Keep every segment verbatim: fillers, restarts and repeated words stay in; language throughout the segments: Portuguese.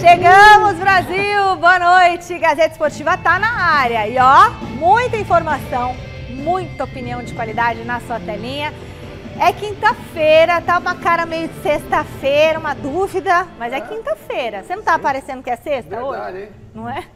Chegamos, Brasil! Boa noite! Gazeta Esportiva tá na área. E ó, muita informação, muita opinião de qualidade na sua telinha. É quinta-feira, tá uma cara meio de sexta-feira, uma dúvida, mas é, é quinta-feira. Você não tá aparecendo que é sexta Verdade, hoje? Hein? Não é?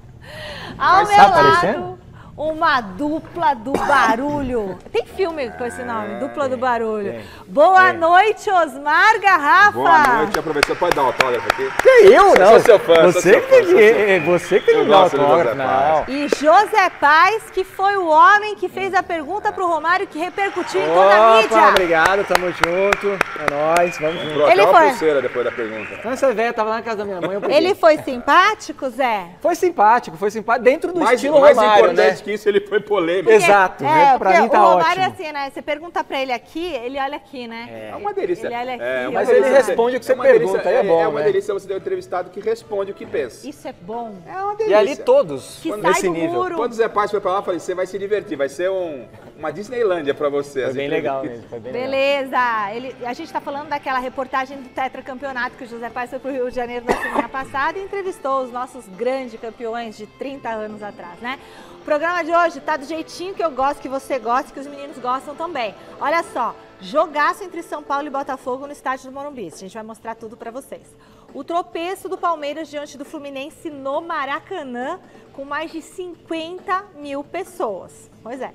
Ao meu lado, uma dupla do barulho. Tem filme com esse nome, Dupla do Barulho. É, é, Boa é. noite, Osmar Garrafa. Boa noite, aproveitei. Você pode dar autógrafo aqui? Que eu, não. Eu sou seu fã. Você que tem que, você que tem que dar autógrafo. Não. E José Paz, que foi o homem que fez a pergunta pro Romário, que repercutiu em toda a mídia. Opa, obrigado, tamo junto. É nóis, vamos junto. Ele foi. Pulseira depois da pergunta. Então, essa velha tava lá na casa da minha mãe. Eu Ele foi simpático, Zé? Foi simpático, foi simpático. Dentro do mais, estilo mais Romário, importante, né? Que isso, ele foi polêmico. Porque, Exato, é, pra mim tá ótimo. O Romário é assim, né? Você pergunta pra ele aqui, ele olha aqui, né? É uma delícia. Ele olha aqui, é, mas ele responde o que você é pergunta, delícia, é, é bom, É uma né? delícia você ter um entrevistado que responde o que pensa. Isso é bom. É uma delícia. E ali todos, que quando, sai nesse do nível. Muro. Quando o Zé Paz foi pra lá, eu falei, você vai se divertir, vai ser um, uma Disneylândia pra você. Foi bem legal mesmo, foi bem Beleza. Legal. Ele, a gente tá falando daquela reportagem do tetracampeonato que o José Paz foi pro Rio de Janeiro na semana passada e entrevistou os nossos grandes campeões de trinta anos atrás, né? O programa de hoje tá do jeitinho que eu gosto, que você gosta, que os meninos gostam também. Olha só, jogaço entre São Paulo e Botafogo no estádio do Morumbi. A gente vai mostrar tudo para vocês. O tropeço do Palmeiras diante do Fluminense no Maracanã, com mais de cinquenta mil pessoas. Pois é.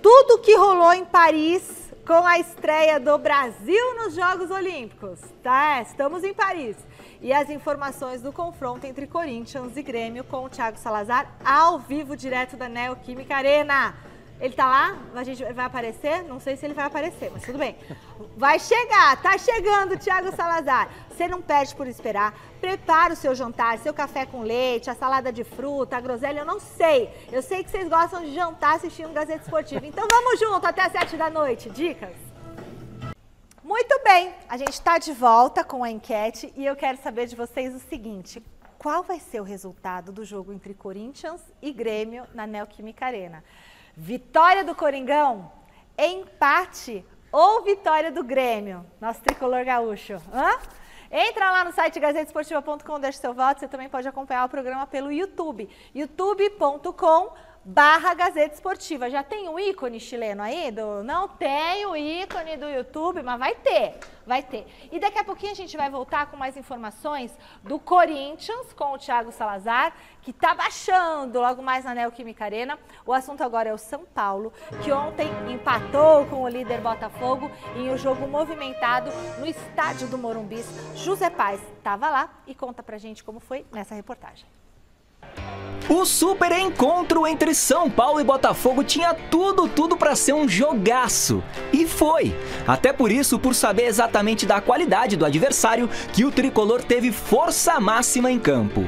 Tudo que rolou em Paris com a estreia do Brasil nos Jogos Olímpicos. Tá? Estamos em Paris. E as informações do confronto entre Corinthians e Grêmio com o Thiago Salazar ao vivo, direto da Neoquímica Arena. Ele tá lá? A gente vai aparecer? Não sei se ele vai aparecer, mas tudo bem. Vai chegar, tá chegando o Thiago Salazar. Você não perde por esperar. Prepara o seu jantar, seu café com leite, a salada de fruta, a groselha, eu não sei. Eu sei que vocês gostam de jantar assistindo Gazeta Esportiva. Então vamos junto até as sete da noite. Dicas? Muito bem, a gente está de volta com a enquete e eu quero saber de vocês o seguinte, qual vai ser o resultado do jogo entre Corinthians e Grêmio na Neoquímica Arena? Vitória do Coringão, empate ou vitória do Grêmio? Nosso tricolor gaúcho, hã? Entra lá no site gazeta esportiva ponto com, deixa seu voto, você também pode acompanhar o programa pelo YouTube, youtube ponto com ponto br Barra Gazeta Esportiva. Já tem um ícone chileno aí? Do... Não tem o ícone do YouTube, mas vai ter, vai ter. E daqui a pouquinho a gente vai voltar com mais informações do Corinthians, com o Thiago Salazar, que tá baixando logo mais na Neoquímica Arena. O assunto agora é o São Paulo, que ontem empatou com o líder Botafogo em um jogo movimentado no estádio do Morumbi. José Paz estava lá e conta pra gente como foi nessa reportagem. O super encontro entre São Paulo e Botafogo tinha tudo, tudo para ser um jogaço. E foi. Até por isso, por saber exatamente da qualidade do adversário, que o tricolor teve força máxima em campo.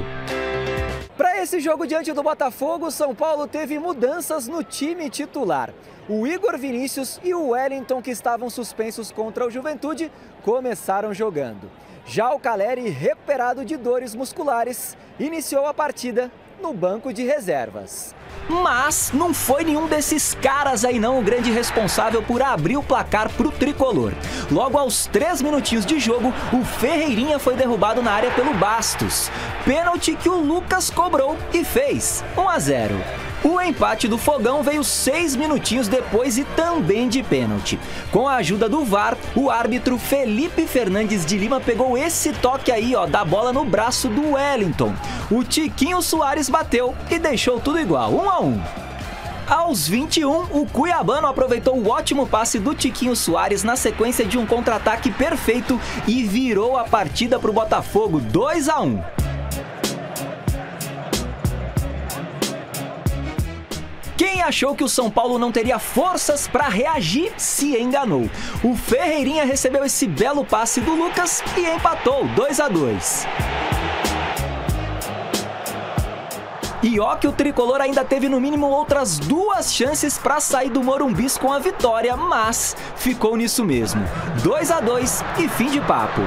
Para esse jogo diante do Botafogo, São Paulo teve mudanças no time titular. O Igor Vinícius e o Wellington, que estavam suspensos contra o Juventude, começaram jogando. Já o Caleri, recuperado de dores musculares, iniciou a partida no banco de reservas. Mas não foi nenhum desses caras aí não o grande responsável por abrir o placar para o tricolor. Logo aos três minutinhos de jogo, o Ferreirinha foi derrubado na área pelo Bastos. Pênalti que o Lucas cobrou e fez um a zero. O empate do Fogão veio seis minutinhos depois e também de pênalti. Com a ajuda do V A R, o árbitro Felipe Fernandes de Lima pegou esse toque aí, ó, da bola no braço do Wellington. O Tiquinho Soares bateu e deixou tudo igual, um a um. Aos vinte e um, o cuiabano aproveitou o ótimo passe do Tiquinho Soares na sequência de um contra-ataque perfeito e virou a partida para o Botafogo, dois a um. Quem achou que o São Paulo não teria forças para reagir, se enganou. O Ferreirinha recebeu esse belo passe do Lucas e empatou, dois a dois. E ó que o tricolor ainda teve no mínimo outras duas chances para sair do Morumbi com a vitória, mas ficou nisso mesmo. dois a dois e fim de papo.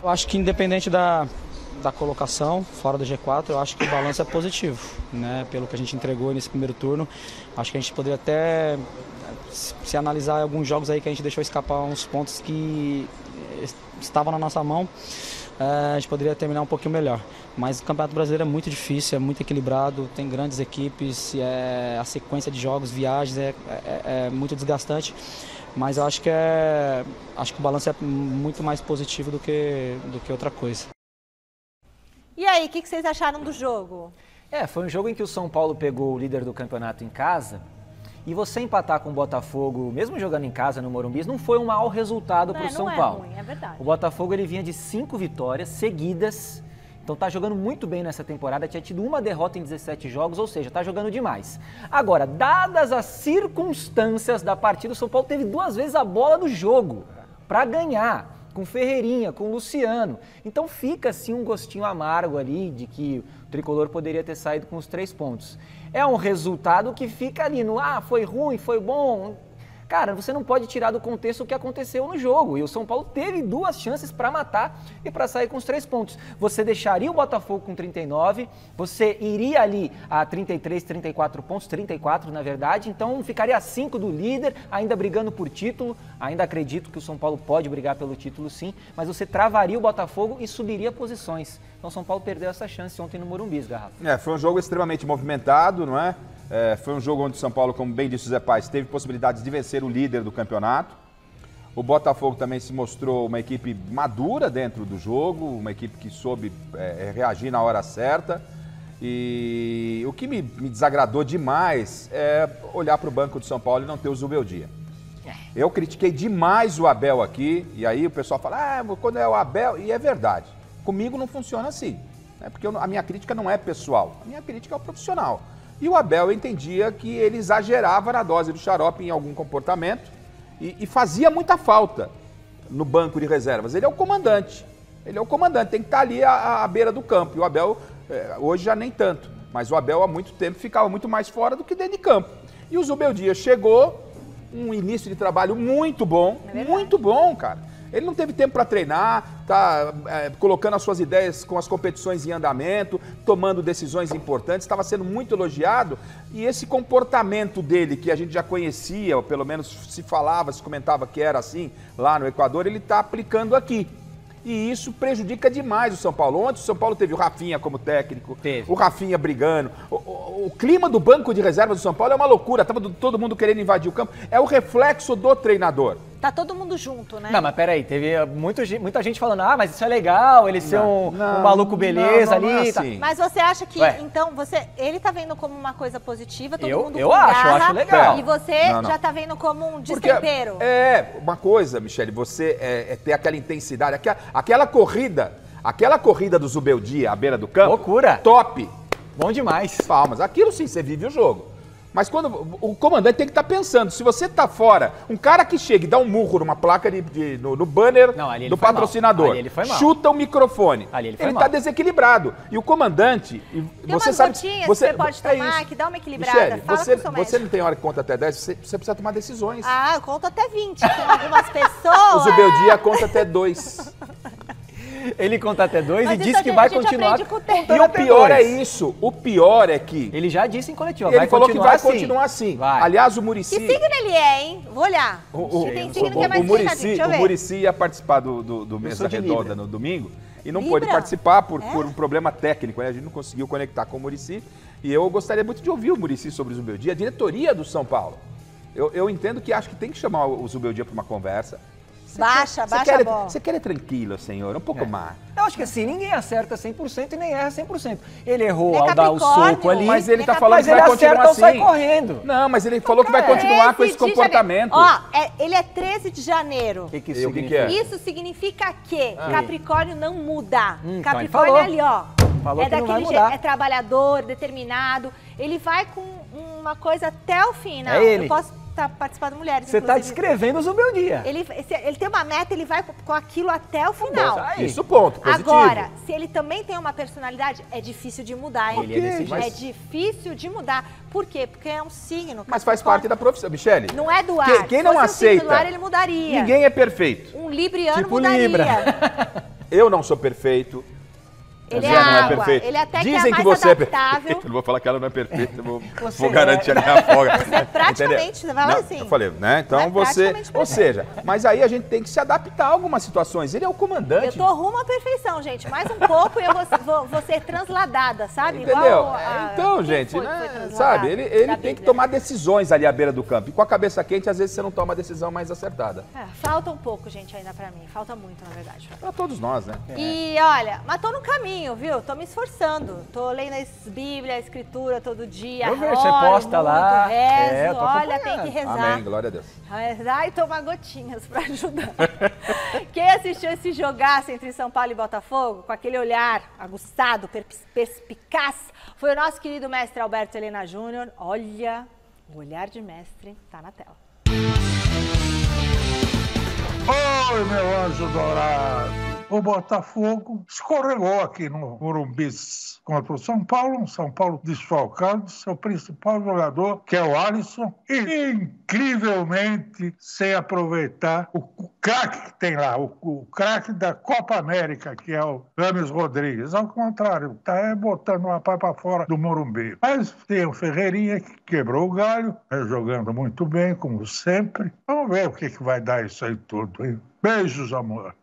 Eu acho que independente da... da colocação, fora do G quatro, eu acho que o balanço é positivo, né? Pelo que a gente entregou nesse primeiro turno, acho que a gente poderia até se analisar alguns jogos aí que a gente deixou escapar uns pontos que estava na nossa mão, a gente poderia terminar um pouquinho melhor. Mas o Campeonato Brasileiro é muito difícil, é muito equilibrado, tem grandes equipes, é, a sequência de jogos, viagens é, é, é muito desgastante. Mas eu acho que, é, acho que o balanço é muito mais positivo do que, do que outra coisa. E aí, o que vocês acharam do jogo? É, foi um jogo em que o São Paulo pegou o líder do campeonato em casa. E você empatar com o Botafogo, mesmo jogando em casa no Morumbi, não foi um mau resultado para o São Paulo. Não é ruim, é verdade. O Botafogo ele vinha de cinco vitórias seguidas. Então tá jogando muito bem nessa temporada, tinha tido uma derrota em dezessete jogos, ou seja, tá jogando demais. Agora, dadas as circunstâncias da partida, o São Paulo teve duas vezes a bola do jogo para ganhar, com Ferreirinha, com Luciano. Então fica assim um gostinho amargo ali de que o Tricolor poderia ter saído com os três pontos. É um resultado que fica ali no, ah, foi ruim, foi bom. Cara, você não pode tirar do contexto o que aconteceu no jogo. E o São Paulo teve duas chances para matar e para sair com os três pontos. Você deixaria o Botafogo com trinta e nove, você iria ali a trinta e três, trinta e quatro pontos, trinta e quatro na verdade, então ficaria a cinco do líder, ainda brigando por título. Ainda acredito que o São Paulo pode brigar pelo título sim, mas você travaria o Botafogo e subiria posições. Então o São Paulo perdeu essa chance ontem no Morumbi, Garrafa. É, foi um jogo extremamente movimentado, não é? É, foi um jogo onde o São Paulo, como bem disse o José Paz, teve possibilidades de vencer o líder do campeonato. O Botafogo também se mostrou uma equipe madura dentro do jogo, uma equipe que soube é, reagir na hora certa. E o que me, me desagradou demais é olhar para o banco do São Paulo e não ter o Zubeldia. Eu critiquei demais o Abel aqui, e aí o pessoal fala, ah, quando é o Abel... E é verdade, comigo não funciona assim, né? Porque eu, a minha crítica não é pessoal, a minha crítica é o profissional. E o Abel entendia que ele exagerava na dose do xarope em algum comportamento e, e fazia muita falta no banco de reservas. Ele é o comandante, ele é o comandante, tem que estar ali à, à beira do campo. E o Abel, é, hoje já nem tanto, mas o Abel há muito tempo ficava muito mais fora do que dentro de campo. E o Zubeldia chegou, um início de trabalho muito bom, é muito bom, cara. Ele não teve tempo para treinar, tá é, colocando as suas ideias com as competições em andamento, tomando decisões importantes, estava sendo muito elogiado. E esse comportamento dele, que a gente já conhecia, ou pelo menos se falava, se comentava que era assim lá no Equador, ele está aplicando aqui. E isso prejudica demais o São Paulo. Ontem o São Paulo teve o Rafinha como técnico, teve. O Rafinha brigando. O, o, o clima do banco de reservas do São Paulo é uma loucura. Tava todo mundo querendo invadir o campo. É o reflexo do treinador. Tá todo mundo junto, né? Não, mas peraí, teve muito, muita gente falando, ah, mas isso é legal, ele ser um, um maluco beleza não, não, ali. Não é assim. Mas você acha que, Ué. então, você, ele tá vendo como uma coisa positiva, todo eu, mundo eu com acho, garra, eu acho legal. E você não, não. já tá vendo como um destempero. É, uma coisa, Michele, você é, é ter aquela intensidade, aquela, aquela corrida, aquela corrida do Zubeldia à beira do campo. Loucura. Top. Bom demais. Palmas, aquilo sim, você vive o jogo. Mas quando o comandante tem que estar pensando, se você está fora, um cara que chega e dá um murro numa placa de, de, no, no banner Não, do patrocinador, ele chuta o microfone, ali ele está desequilibrado. E o comandante, e tem você umas sabe, gotinhas você que você pode é tomar, isso. que dá uma equilibrada. Michele, fala você, com o seu médico. Você não tem hora que conta até dez, você, você precisa tomar decisões. Ah, eu conto até vinte, tem algumas pessoas. O Zubeldia conta até dois. Ele conta até dois Mas e diz que vai continuar. E o pior é isso. O pior é que... Ele já disse em coletiva. Ele falou que vai continuar assim. Aliás, o Muricy... Que signo ele é, hein? Vou olhar. O, o, tem signo que é mais O Muricy ia participar do, do, do Mesa Redonda no domingo e não pôde participar por, é? por um problema técnico. Né? A gente não conseguiu conectar com o Muricy. E eu gostaria muito de ouvir o Muricy sobre o Zubeldia. A diretoria do São Paulo. Eu, eu entendo que acho que tem que chamar o Zubeldia para uma conversa. Você baixa, quer, baixa você a quer, bola. Você quer ir tranquilo, senhor, um pouco é. mais. Eu acho que assim, ninguém acerta cem por cento e nem erra cem por cento. Ele errou ele é ao dar o soco ali, mas ele, ele tá falando mas que ele vai continuar assim. Sai correndo. Não, mas ele então, falou cara, que vai continuar com esse comportamento. Ó, é, ele é treze de janeiro. O que, que isso significa? Que é? Isso significa que ah. Capricórnio não muda. Hum, Capricórnio então ali, ó. Falou é que daquele jeito, é trabalhador, determinado. Ele vai com uma coisa até o fim, né? É ele. Eu posso Tá participando de mulheres. Você está descrevendo o Zubeldia. Ele, ele tem uma meta, ele vai com aquilo até o final. Aí. Isso, ponto. Positivo. Agora, se ele também tem uma personalidade, é difícil de mudar, hein? Ele é, desse jeito. É difícil de mudar. Por quê? Porque é um signo. Mas faz parte da profissão, Michele. Não é do ar. Quem, quem não aceita. Um do ar, ele mudaria. Ninguém é perfeito. Um libriano tipo mudaria. Libra. Eu não sou perfeito. Ele é, não é perfeito. Ele até Dizem que, é mais que você adaptável. É perfeito. Não vou falar que ela não é perfeita, vou, vou garantir é. a minha folga. Você é praticamente, você vai lá assim. Eu falei, né? Então é você. Ou seja, mas aí a gente tem que se adaptar a algumas situações. Ele é o comandante. Eu tô rumo à perfeição, gente. Mais um pouco e eu vou, vou, vou ser transladada, sabe? Entendeu? Igual a, então, gente, foi, né? Foi sabe? Ele, ele tem que tomar decisões ali à beira do campo. E com a cabeça quente, às vezes você não toma a decisão mais acertada. É, falta um pouco, gente, ainda pra mim. Falta muito, na verdade. Pra todos nós, né? É. E olha, mas tô no caminho. Viu? Tô me esforçando. Tô lendo a Bíblia, a Escritura todo dia. Eu vejo, você posta lá. Rezo, é, olha, tem que rezar. Amém, glória a Deus. Rezar e tomar gotinhas pra ajudar. Quem assistiu esse jogaço entre São Paulo e Botafogo, com aquele olhar aguçado, perspicaz, foi o nosso querido mestre Alberto Helena Júnior. Olha, o olhar de mestre tá na tela. Oi, meu anjo dourado. O Botafogo escorregou aqui no Morumbi contra o São Paulo. São Paulo desfalcado, seu principal jogador, que é o Alisson. E, incrivelmente, sem aproveitar o craque que tem lá, o, o craque da Copa América, que é o James Rodrigues. Ao contrário, está botando o rapaz para fora do Morumbi. Mas tem o Ferreirinha, que quebrou o galho, né, jogando muito bem, como sempre. Vamos ver o que, que vai dar isso aí tudo, hein? Beijos, amor.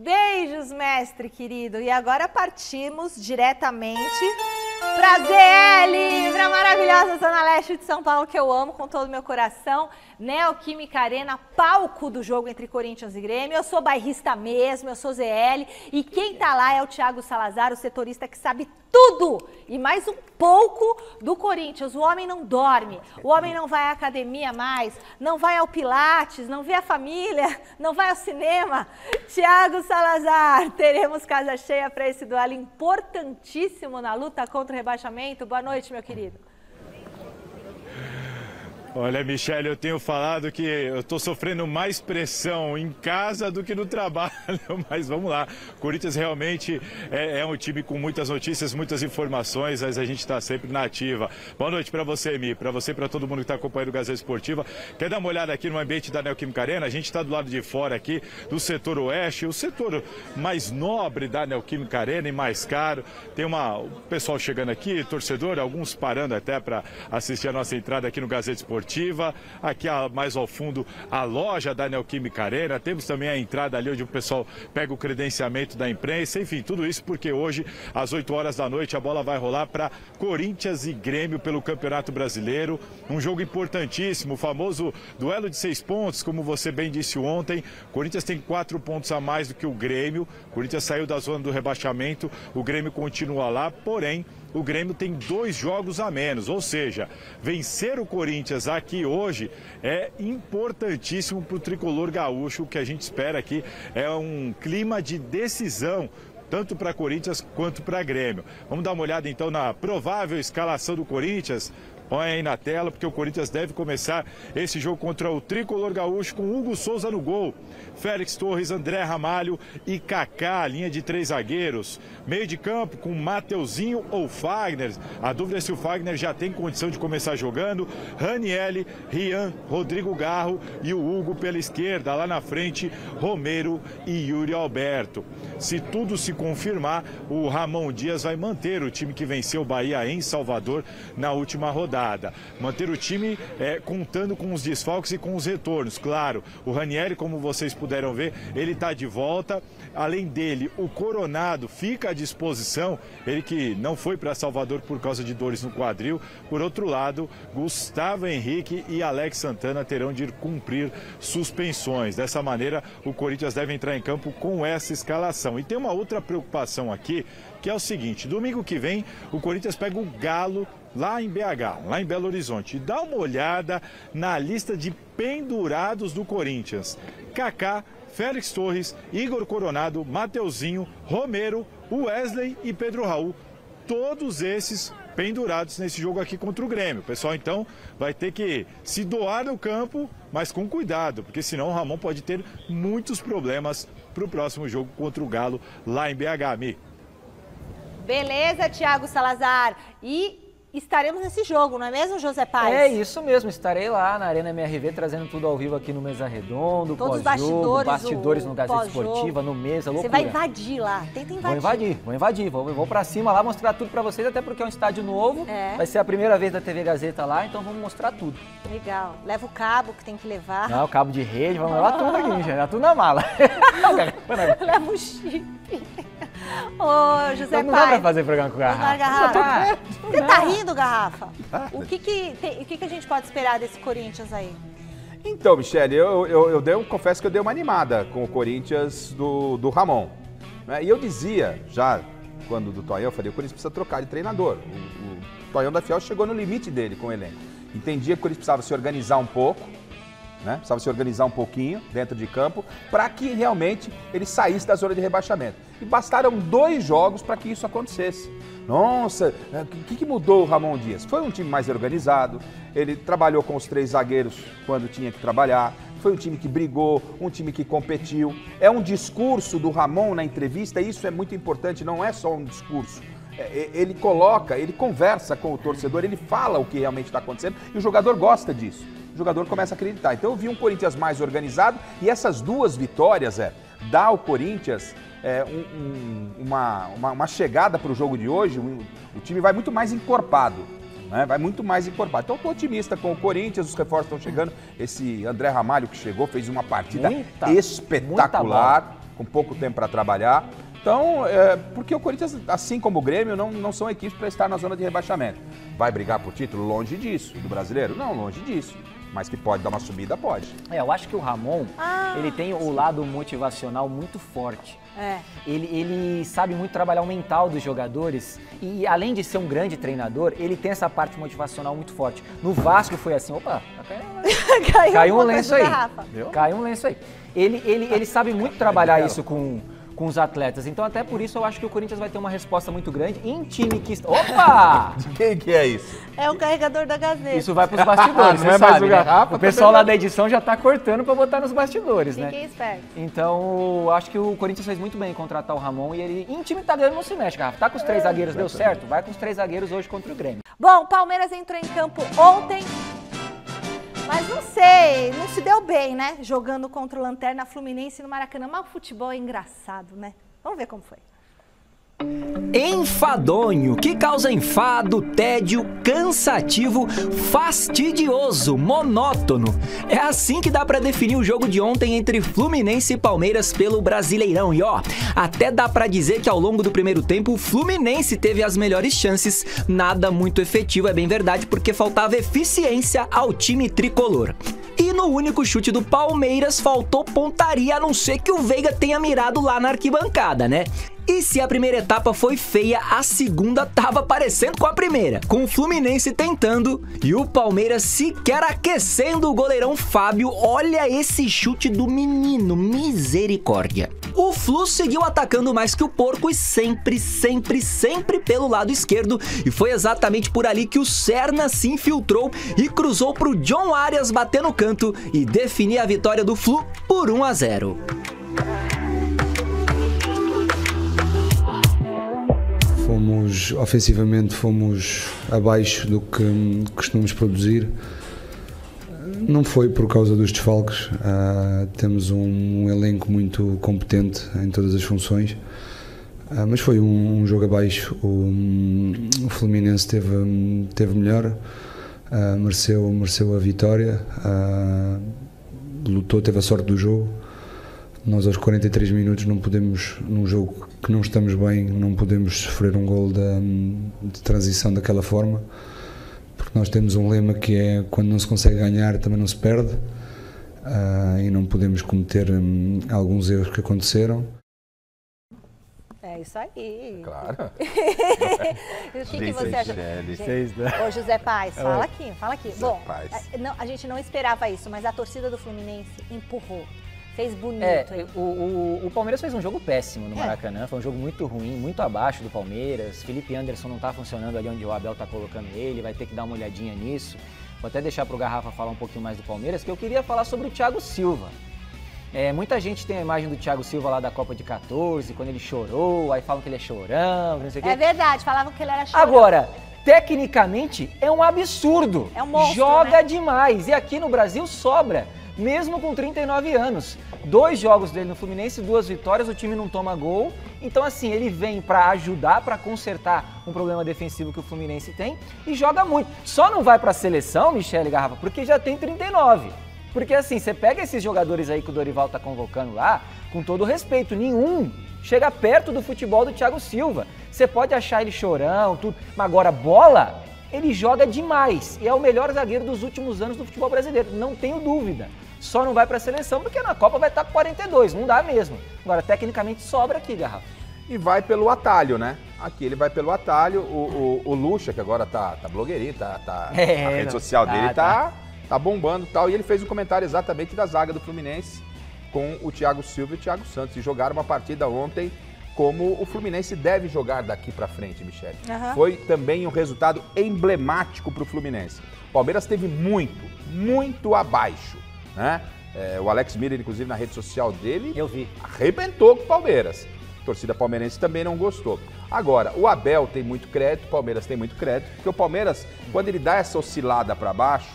Beijos, mestre querido. E agora partimos diretamente para Z L, para a maravilhosa Zona Leste de São Paulo, que eu amo com todo o meu coração. Neoquímica Arena, palco do jogo entre Corinthians e Grêmio. Eu sou bairrista mesmo, eu sou Z L. E quem tá lá é o Thiago Salazar, o setorista que sabe tudo e mais um pouco do Corinthians. O homem não dorme, o homem não vai à academia mais, não vai ao Pilates, não vê a família, não vai ao cinema. Thiago Salazar, teremos casa cheia para esse duelo importantíssimo na luta contra o rebaixamento. Boa noite, meu querido. Olha, Michele, eu tenho falado que eu estou sofrendo mais pressão em casa do que no trabalho, mas vamos lá. O Corinthians realmente é, é um time com muitas notícias, muitas informações, mas a gente está sempre na ativa. Boa noite para você, Mi, para você e para todo mundo que está acompanhando o Gazeta Esportiva. Quer dar uma olhada aqui no ambiente da Neoquímica Arena? A gente está do lado de fora aqui, do setor oeste, o setor mais nobre da Neoquímica Arena e mais caro. Tem uma, o pessoal chegando aqui, torcedor, alguns parando até para assistir a nossa entrada aqui no Gazeta Esportiva. Aqui mais ao fundo a loja da Neoquímica Arena, temos também a entrada ali onde o pessoal pega o credenciamento da imprensa, enfim, tudo isso porque hoje às oito horas da noite a bola vai rolar para Corinthians e Grêmio pelo Campeonato Brasileiro, um jogo importantíssimo, o famoso duelo de seis pontos, como você bem disse ontem. O Corinthians tem quatro pontos a mais do que o Grêmio, o Corinthians saiu da zona do rebaixamento, o Grêmio continua lá, porém o Grêmio tem dois jogos a menos, ou seja, vencer o Corinthians aqui hoje é importantíssimo para o tricolor gaúcho. O que a gente espera aqui é um clima de decisão, tanto para Corinthians quanto para Grêmio. Vamos dar uma olhada então na provável escalação do Corinthians. Põe aí na tela, porque o Corinthians deve começar esse jogo contra o tricolor gaúcho com Hugo Souza no gol, Félix Torres, André Ramalho e Kaká, linha de três zagueiros. Meio de campo com Mateuzinho ou Fagner. A dúvida é se o Fagner já tem condição de começar jogando. Ranieri, Rian, Rodrigo Garro e o Hugo pela esquerda. Lá na frente, Romero e Yuri Alberto. Se tudo se confirmar, o Ramon Dias vai manter o time que venceu o Bahia em Salvador na última rodada. Manter o time é, contando com os desfalques e com os retornos. Claro, o Ranieri, como vocês puderam ver, ele está de volta. Além dele, o Coronado fica à disposição. Ele que não foi para Salvador por causa de dores no quadril. Por outro lado, Gustavo Henrique e Alex Santana terão de ir cumprir suspensões. Dessa maneira, o Corinthians deve entrar em campo com essa escalação. E tem uma outra preocupação aqui, que é o seguinte. Domingo que vem, o Corinthians pega o Galo lá em B H, lá em Belo Horizonte. E dá uma olhada na lista de pendurados do Corinthians. Kaká, Félix Torres, Igor Coronado, Mateuzinho, Romero, Wesley e Pedro Raul. Todos esses pendurados nesse jogo aqui contra o Grêmio. O pessoal, então, vai ter que se doar no campo, mas com cuidado, porque senão o Ramon pode ter muitos problemas para o próximo jogo contra o Galo lá em B H, Mi. Beleza, Thiago Salazar. E estaremos nesse jogo, não é mesmo, José Paz? É isso mesmo, estarei lá na Arena M R V trazendo tudo ao vivo aqui no Mesa Redondo, todos os bastidores, bastidores no Gazeta Esportiva, no Mesa, loucura. Você vai invadir lá, tenta invadir. Vou invadir, vou invadir, vou, vou pra cima lá mostrar tudo pra vocês, até porque é um estádio novo, é. Vai ser a primeira vez da T V Gazeta lá, então vamos mostrar tudo. Legal, leva o cabo que tem que levar. Não, o cabo de rede, vamos levar tudo aqui, gente, tudo na mala. Leva o chip. Ô, José Paz. Não dá pra fazer programa com Garrafa. Garrafa. Você tá rindo, Garrafa? O que que, tem, o que que a gente pode esperar desse Corinthians aí? Então, Michele, eu, eu, eu, dei, eu confesso que eu dei uma animada com o Corinthians do, do Ramon. E eu dizia, já quando do Tonhão, eu falei, o Corinthians precisa trocar de treinador. O, o Tonhão da Fiel chegou no limite dele com o elenco. Entendia que o Corinthians precisava se organizar um pouco. Né? Precisava se organizar um pouquinho dentro de campo para que realmente ele saísse da zona de rebaixamento. E bastaram dois jogos para que isso acontecesse. Nossa, o que, que mudou o Ramon Dias? Foi um time mais organizado, ele trabalhou com os três zagueiros quando tinha que trabalhar, foi um time que brigou, um time que competiu. É um discurso do Ramon na entrevista, e isso é muito importante, não é só um discurso. Ele coloca, ele conversa com o torcedor, ele fala o que realmente está acontecendo e o jogador gosta disso. O jogador começa a acreditar. Então eu vi um Corinthians mais organizado e essas duas vitórias é, dá ao Corinthians é, um, um, uma, uma, uma chegada para o jogo de hoje, um, o time vai muito mais encorpado, né? Vai muito mais encorpado. Então eu estou otimista com o Corinthians, os reforços estão chegando, esse André Ramalho que chegou fez uma partida muita, espetacular, muita com pouco tempo para trabalhar. Então, é, porque o Corinthians, assim como o Grêmio, não, não são equipes para estar na zona de rebaixamento. Vai brigar por título? Longe disso. Do brasileiro? Não, longe disso. Mas que pode dar uma subida, pode. É, eu acho que o Ramon, ah, ele tem o lado motivacional muito forte. É. Ele, ele sabe muito trabalhar o mental dos jogadores e, além de ser um grande treinador, ele tem essa parte motivacional muito forte. No Vasco foi assim, opa, caiu, caiu, caiu um lenço aí. Caiu um lenço aí. Ele, ele, ele sabe muito trabalhar isso com... com os atletas. Então, até por isso, eu acho que o Corinthians vai ter uma resposta muito grande em time que... Opa! De quem que é isso? É o carregador da Gazeta. Isso vai para os bastidores, não é mais o Garrafa. O pessoal lá da edição já está cortando para botar nos bastidores, né? Fiquei esperto. Então, acho que o Corinthians fez muito bem em contratar o Ramon e ele... Em time que tá ganhando, não se mexe, Garrafa. Tá com os três zagueiros, deu certo? Vai com os três zagueiros hoje contra o Grêmio. Bom, o Palmeiras entrou em campo ontem... Mas não sei, não se deu bem, né? Jogando contra o Lanterna Fluminense no Maracanã. Mas o futebol é engraçado, né? Vamos ver como foi. Enfadonho, que causa enfado, tédio, cansativo, fastidioso, monótono. É assim que dá pra definir o jogo de ontem entre Fluminense e Palmeiras pelo Brasileirão. E ó, até dá pra dizer que ao longo do primeiro tempo o Fluminense teve as melhores chances, nada muito efetivo, é bem verdade, porque faltava eficiência ao time tricolor. E no único chute do Palmeiras faltou pontaria, a não ser que o Veiga tenha mirado lá na arquibancada, né? E se a primeira etapa foi feia, a segunda tava parecendo com a primeira, com o Fluminense tentando e o Palmeiras sequer aquecendo o goleirão Fábio. Olha esse chute do menino, misericórdia. O Flu seguiu atacando mais que o porco e sempre, sempre, sempre pelo lado esquerdo. E foi exatamente por ali que o Serna se infiltrou e cruzou pro John Arias bater no canto e definir a vitória do Flu por um a zero. Fomos, ofensivamente, fomos abaixo do que costumamos produzir. Não foi por causa dos desfalques. Uh, temos um, um elenco muito competente em todas as funções. Uh, mas foi um, um jogo abaixo. O, o Fluminense teve, teve melhor, uh, mereceu, mereceu a vitória, uh, lutou, teve a sorte do jogo. Nós aos quarenta e três minutos não podemos, num jogo que não estamos bem, não podemos sofrer um gol de, de transição daquela forma, porque nós temos um lema que é quando não se consegue ganhar também não se perde, uh, e não podemos cometer um, alguns erros que aconteceram. É isso aí. Claro. O que, que você acha? Ô José Paz, fala aqui, fala aqui. José Bom, a, não, a gente não esperava isso, mas a torcida do Fluminense empurrou. Fez bonito. É, o, o, o Palmeiras fez um jogo péssimo no Maracanã, é. Foi um jogo muito ruim, muito abaixo do Palmeiras. Felipe Anderson não está funcionando ali onde o Abel está colocando ele, vai ter que dar uma olhadinha nisso. Vou até deixar para o Garrafa falar um pouquinho mais do Palmeiras, que eu queria falar sobre o Thiago Silva. É, muita gente tem a imagem do Thiago Silva lá da Copa de quatorze, quando ele chorou, aí falam que ele é chorão, não sei o quê. É verdade, falavam que ele era chorão. Agora, Tecnicamente, é um absurdo. É um monstro, joga, né? Demais. E aqui no Brasil sobra, mesmo com trinta e nove anos. Dois jogos dele no Fluminense, duas vitórias, o time não toma gol. Então, assim, ele vem para ajudar, para consertar um problema defensivo que o Fluminense tem e joga muito. Só não vai para a seleção, Michele Garrafa, porque já tem trinta e nove. Porque, assim, você pega esses jogadores aí que o Dorival tá convocando lá, com todo respeito, nenhum chega perto do futebol do Thiago Silva. Você pode achar ele chorão, tudo, mas agora bola, ele joga demais. E é o melhor zagueiro dos últimos anos do futebol brasileiro, não tenho dúvida. Só não vai para a seleção porque na Copa vai estar com quarenta e dois, não dá mesmo. Agora, tecnicamente, sobra aqui, Garrafa. E vai pelo atalho, né? Aqui ele vai pelo atalho, o, o, o Lucha, que agora tá, tá blogueirinho, tá, tá, é, a rede social tá, dele tá, tá, tá bombando e tal. E ele fez um comentário exatamente da zaga do Fluminense com o Thiago Silva e o Thiago Santos. E jogaram uma partida ontem como o Fluminense deve jogar daqui para frente, Michele. Uhum. Foi também um resultado emblemático para o Fluminense. O Palmeiras teve muito, muito abaixo. Né? É, o Alex Miller, inclusive, na rede social dele, eu vi, arrebentou com o Palmeiras. A torcida palmeirense também não gostou. Agora, o Abel tem muito crédito, o Palmeiras tem muito crédito, porque o Palmeiras, quando ele dá essa oscilada para baixo,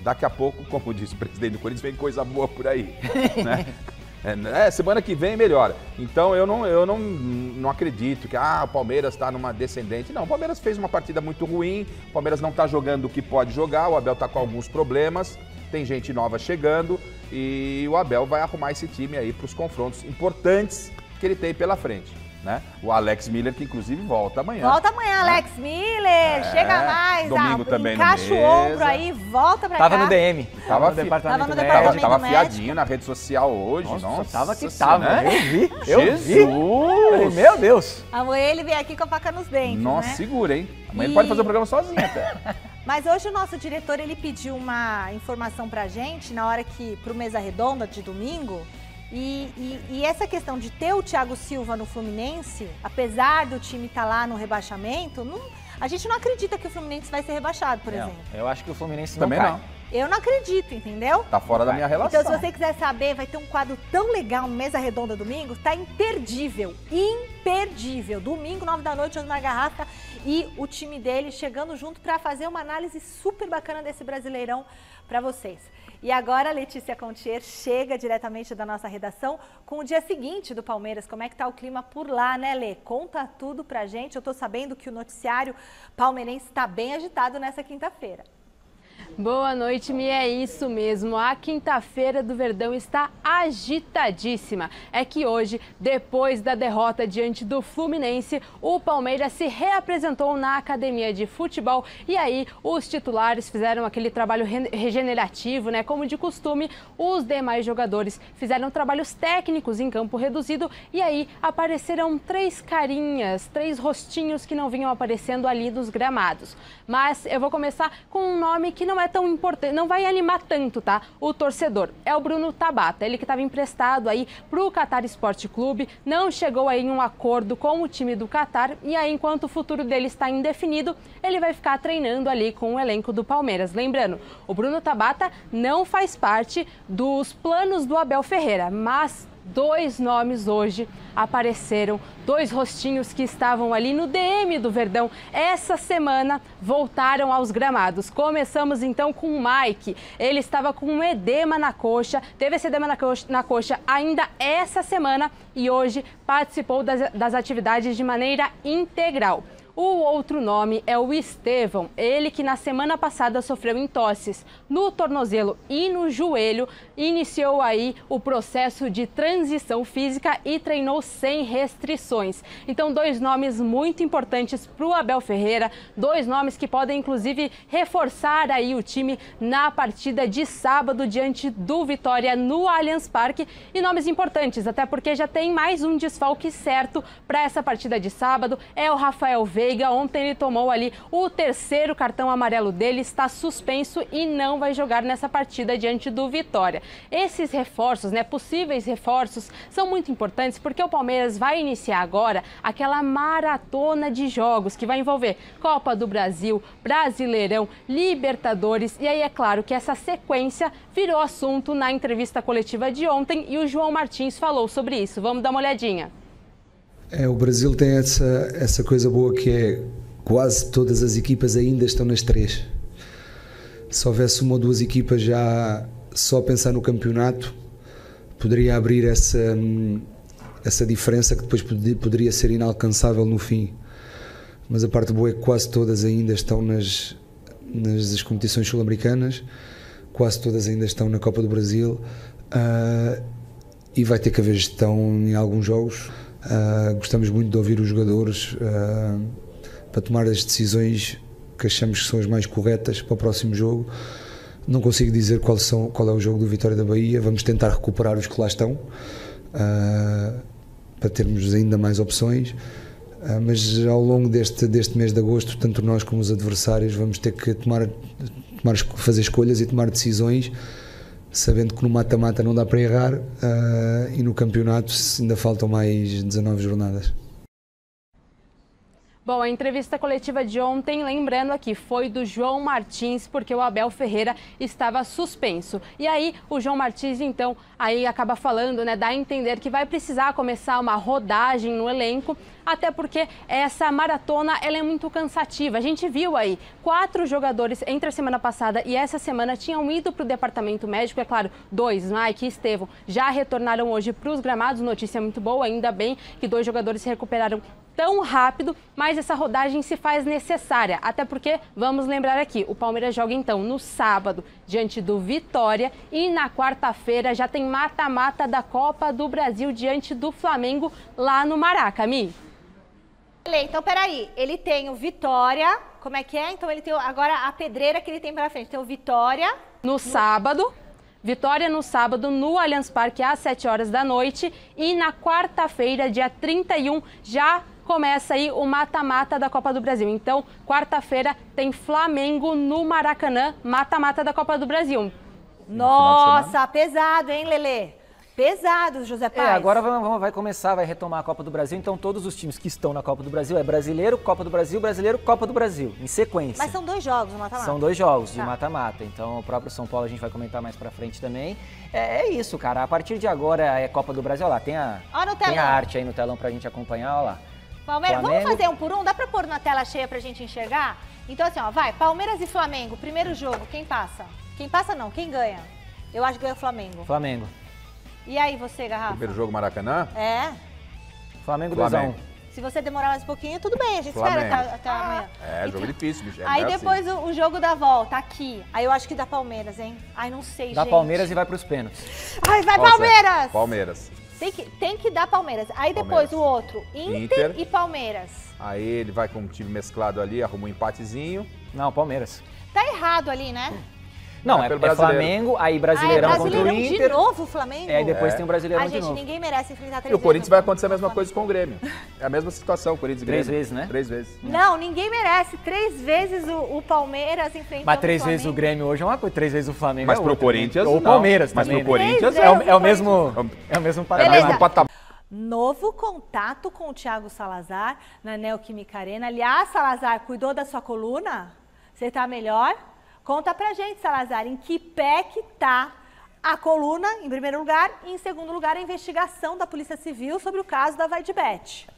daqui a pouco, como diz o presidente do Corinthians, vem coisa boa por aí. Né? É, semana que vem melhora. Então, eu não, eu não, não acredito que ah, o Palmeiras está numa descendente. Não, o Palmeiras fez uma partida muito ruim, o Palmeiras não está jogando o que pode jogar, o Abel está com alguns problemas. Tem gente nova chegando e o Abel vai arrumar esse time aí para os confrontos importantes que ele tem pela frente, né? O Alex Miller, que inclusive volta amanhã. Volta amanhã, né? Alex Miller, é, chega mais. Domingo ah, também encaixa o ombro aí, volta pra cá. Tava no D M. Tava, tava no departamento, tava no departamento tava, tava fiadinho na rede social hoje. Nossa, nossa tava que tava, né? Eu vi, eu Jesus. vi. Falei, meu Deus. Amanhã ele vem aqui com a faca nos dentes, nossa, né? Segura, hein? Amanhã e... ele pode fazer o programa sozinho até. Mas hoje o nosso diretor, ele pediu uma informação pra gente, na hora que, pro Mesa Redonda de domingo, e, e, e essa questão de ter o Thiago Silva no Fluminense, apesar do time estar tá lá no rebaixamento, não, a gente não acredita que o Fluminense vai ser rebaixado, por não, exemplo. Eu acho que o Fluminense também não, não. Eu não acredito, entendeu? Tá fora da minha relação. Então, se você quiser saber, vai ter um quadro tão legal, Mesa Redonda domingo, tá imperdível, imperdível. Domingo, nove da noite, Osmar Garrafa e o time dele chegando junto para fazer uma análise super bacana desse Brasileirão para vocês. E agora a Letícia Contier chega diretamente da nossa redação com o dia seguinte do Palmeiras. Como é que tá o clima por lá, né, Lê? Conta tudo pra gente. Eu tô sabendo que o noticiário palmeirense tá bem agitado nessa quinta-feira. Boa noite, Mi. É isso mesmo. A quinta-feira do Verdão está agitadíssima. É que hoje, depois da derrota diante do Fluminense, o Palmeiras se reapresentou na academia de futebol e aí os titulares fizeram aquele trabalho regenerativo, né? Como de costume, os demais jogadores fizeram trabalhos técnicos em campo reduzido e aí apareceram três carinhas, três rostinhos que não vinham aparecendo ali dos gramados. Mas eu vou começar com um nome que não é tão importante, não vai animar tanto, tá? O torcedor é o Bruno Tabata, ele que estava emprestado aí para o Qatar Esporte Clube, não chegou aí em um acordo com o time do Qatar e aí enquanto o futuro dele está indefinido, ele vai ficar treinando ali com o elenco do Palmeiras. Lembrando, o Bruno Tabata não faz parte dos planos do Abel Ferreira, mas dois nomes hoje apareceram, dois rostinhos que estavam ali no D M do Verdão essa semana voltaram aos gramados. Começamos então com o Mike, ele estava com um edema na coxa, teve esse edema na coxa, na coxa ainda essa semana e hoje participou das, das atividades de maneira integral. O outro nome é o Estevão, ele que na semana passada sofreu entorses no tornozelo e no joelho, iniciou aí o processo de transição física e treinou sem restrições. Então, dois nomes muito importantes para o Abel Ferreira, dois nomes que podem inclusive reforçar aí o time na partida de sábado diante do Vitória no Allianz Parque e nomes importantes, até porque já tem mais um desfalque certo para essa partida de sábado, é o Rafael Veiga. Ontem ele tomou ali o terceiro cartão amarelo dele, está suspenso e não vai jogar nessa partida diante do Vitória. Esses reforços, né, possíveis reforços, são muito importantes porque o Palmeiras vai iniciar agora aquela maratona de jogos que vai envolver Copa do Brasil, Brasileirão, Libertadores e aí é claro que essa sequência virou assunto na entrevista coletiva de ontem e o João Martins falou sobre isso. Vamos dar uma olhadinha. É, o Brasil tem essa, essa coisa boa que é quase todas as equipas ainda estão nas três. Se houvesse uma ou duas equipas já só a pensar no campeonato, poderia abrir essa, essa diferença que depois poderia ser inalcançável no fim. Mas a parte boa é que quase todas ainda estão nas, nas competições sul-americanas, quase todas ainda estão na Copa do Brasil, uh, e vai ter que haver gestão em alguns jogos. Uh, gostamos muito de ouvir os jogadores uh, para tomar as decisões que achamos que são as mais corretas para o próximo jogo. Não consigo dizer qual, são, qual é o jogo do Vitória da Bahia, vamos tentar recuperar os que lá estão, uh, para termos ainda mais opções, uh, mas ao longo deste, deste mês de agosto, tanto nós como os adversários, vamos ter que tomar, tomar, fazer escolhas e tomar decisões, sabendo que no mata-mata não dá para errar, uh, e no campeonato ainda faltam mais dezanove jornadas. Bom, a entrevista coletiva de ontem, lembrando aqui, foi do João Martins, porque o Abel Ferreira estava suspenso. E aí, o João Martins, então, aí acaba falando, né, dá a entender que vai precisar começar uma rodagem no elenco, até porque essa maratona, ela é muito cansativa. A gente viu aí, quatro jogadores entre a semana passada e essa semana tinham ido para o departamento médico, é claro, dois, Mike e Estevão, já retornaram hoje para os gramados, notícia muito boa, ainda bem que dois jogadores se recuperaram tão rápido, mas essa rodagem se faz necessária, até porque, vamos lembrar aqui, o Palmeiras joga então no sábado diante do Vitória e na quarta-feira já tem mata-mata da Copa do Brasil diante do Flamengo lá no Maracanã. Então, peraí, ele tem o Vitória, como é que é? Então ele tem agora a pedreira que ele tem para frente, tem o Vitória... No, no... sábado... Vitória no sábado no Allianz Parque às sete horas da noite e na quarta-feira, dia trinta e um, já começa aí o mata-mata da Copa do Brasil. Então, quarta-feira tem Flamengo no Maracanã, mata-mata da Copa do Brasil. Nossa, pesado, hein, Lelê? Pesado, José Paz. É, agora vai, vai começar, vai retomar a Copa do Brasil. Então, todos os times que estão na Copa do Brasil é brasileiro, Copa do Brasil, brasileiro, Copa do Brasil, em sequência. Mas são dois jogos de mata-mata. São dois jogos de mata-mata. Então, o próprio São Paulo a gente vai comentar mais pra frente também. É, é isso, cara. A partir de agora é Copa do Brasil. Olha lá, tem a, olha no telão. Tem a arte aí no telão pra gente acompanhar. Olha lá. Palmeiras, Flamengo. Vamos fazer um por um? Dá pra pôr na tela cheia pra gente enxergar? Então, assim, ó, vai. Palmeiras e Flamengo, primeiro jogo. Quem passa? Quem passa não, quem ganha? Eu acho que ganha o Flamengo. Flamengo. E aí você, Garrafa? Primeiro jogo Maracanã? É. Flamengo dois a um. Se você demorar mais um pouquinho, tudo bem, a gente Flamengo. espera até, até amanhã. É, então, jogo difícil, bicho. É aí depois assim. o, o jogo da volta, aqui. Aí eu acho que dá Palmeiras, hein? Ai, não sei, dá gente. Dá Palmeiras e vai pros pênaltis. Ai, vai Nossa, Palmeiras! Palmeiras. Tem que, tem que dar Palmeiras. Aí depois Palmeiras. o outro, Inter, Inter e Palmeiras. Aí ele vai com um time mesclado ali, arruma um empatezinho. Não, Palmeiras. Tá errado ali, né? Hum. Não, é, é Flamengo, aí Brasileirão, ah, é Brasileirão contra o Inter. De novo o Flamengo? É, depois é. tem o Brasileirão de novo. A gente, ninguém merece enfrentar três vezes. E o Corinthians vai acontecer a mesma coisa com o Grêmio. É a mesma situação, o Corinthians e Grêmio. Três vezes, né? Três vezes. Não, ninguém merece. Três vezes o, o Palmeiras enfrentar o Mas três Flamengo. vezes o Grêmio hoje é uma coisa, três vezes o Flamengo Mas é pro Corinthians... Ou o Palmeiras Mas também. Mas pro Corinthians... É o, é o mesmo... É o mesmo patamar. Novo contato com o Thiago Salazar na Neoquímica Arena. Aliás, Salazar, cuidou da sua coluna? Você tá melhor? Conta pra gente, Salazar, em que pé que tá a coluna, em primeiro lugar, e em segundo lugar, a investigação da Polícia Civil sobre o caso da Vaidbet.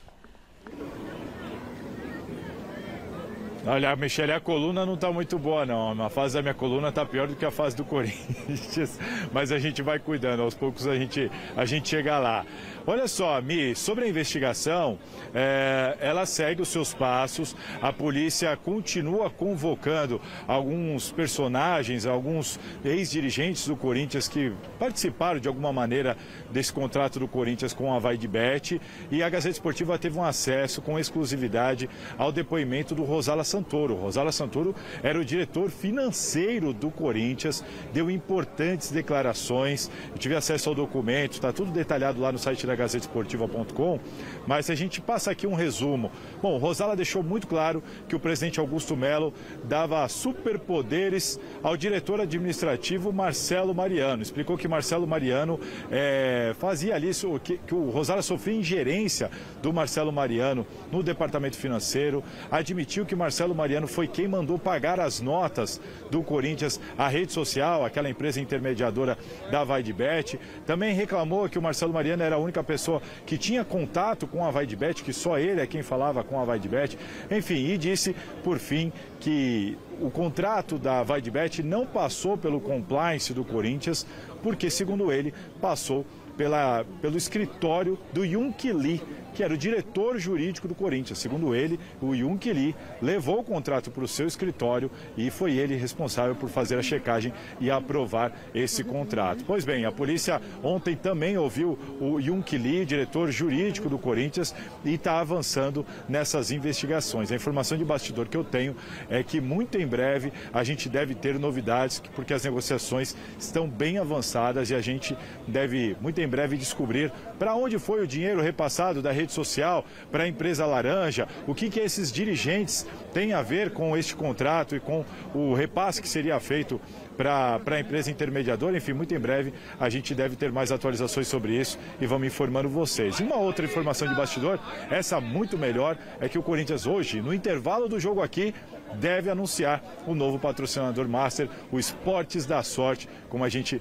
Olha, Michele, a coluna não tá muito boa, não. A fase da minha coluna tá pior do que a fase do Corinthians, mas a gente vai cuidando, aos poucos a gente, a gente chega lá. Olha só, Mi, sobre a investigação, é, ela segue os seus passos, a polícia continua convocando alguns personagens, alguns ex-dirigentes do Corinthians que participaram de alguma maneira desse contrato do Corinthians com a Vaidbet, e a Gazeta Esportiva teve um acesso com exclusividade ao depoimento do Rosala Santoro. Rosala Santoro era o diretor financeiro do Corinthians, deu importantes declarações, eu tive acesso ao documento, está tudo detalhado lá no site da Gazeta Esportiva ponto com, mas a gente passa aqui um resumo. Bom, Rosala deixou muito claro que o presidente Augusto Melo dava superpoderes ao diretor administrativo Marcelo Mariano. Explicou que Marcelo Mariano é, fazia ali, que, que o Rosala sofria ingerência do Marcelo Mariano no departamento financeiro, admitiu que Marcelo Marcelo Mariano foi quem mandou pagar as notas do Corinthians à rede social, aquela empresa intermediadora da Vaidbet. Também reclamou que o Marcelo Mariano era a única pessoa que tinha contato com a Vaidbet, que só ele é quem falava com a Vaidbet. Enfim, e disse, por fim, que o contrato da Vaidbet não passou pelo compliance do Corinthians, porque, segundo ele, passou pela, pelo escritório do Yunque Lee, que era o diretor jurídico do Corinthians. Segundo ele, o Yunque Lee levou o contrato para o seu escritório e foi ele responsável por fazer a checagem e aprovar esse contrato. Pois bem, a polícia ontem também ouviu o Yunque Lee, diretor jurídico do Corinthians, e está avançando nessas investigações. A informação de bastidor que eu tenho é que muito em breve a gente deve ter novidades, porque as negociações estão bem avançadas e a gente deve muito em Em breve descobrir para onde foi o dinheiro repassado da rede social para a empresa laranja, o que que esses dirigentes têm a ver com este contrato e com o repasse que seria feito para a empresa intermediadora. Enfim, muito em breve a gente deve ter mais atualizações sobre isso e vamos informando vocês. Uma outra informação de bastidor, essa muito melhor, é que o Corinthians hoje, no intervalo do jogo aqui, deve anunciar o novo patrocinador master, o Esportes da Sorte, como a gente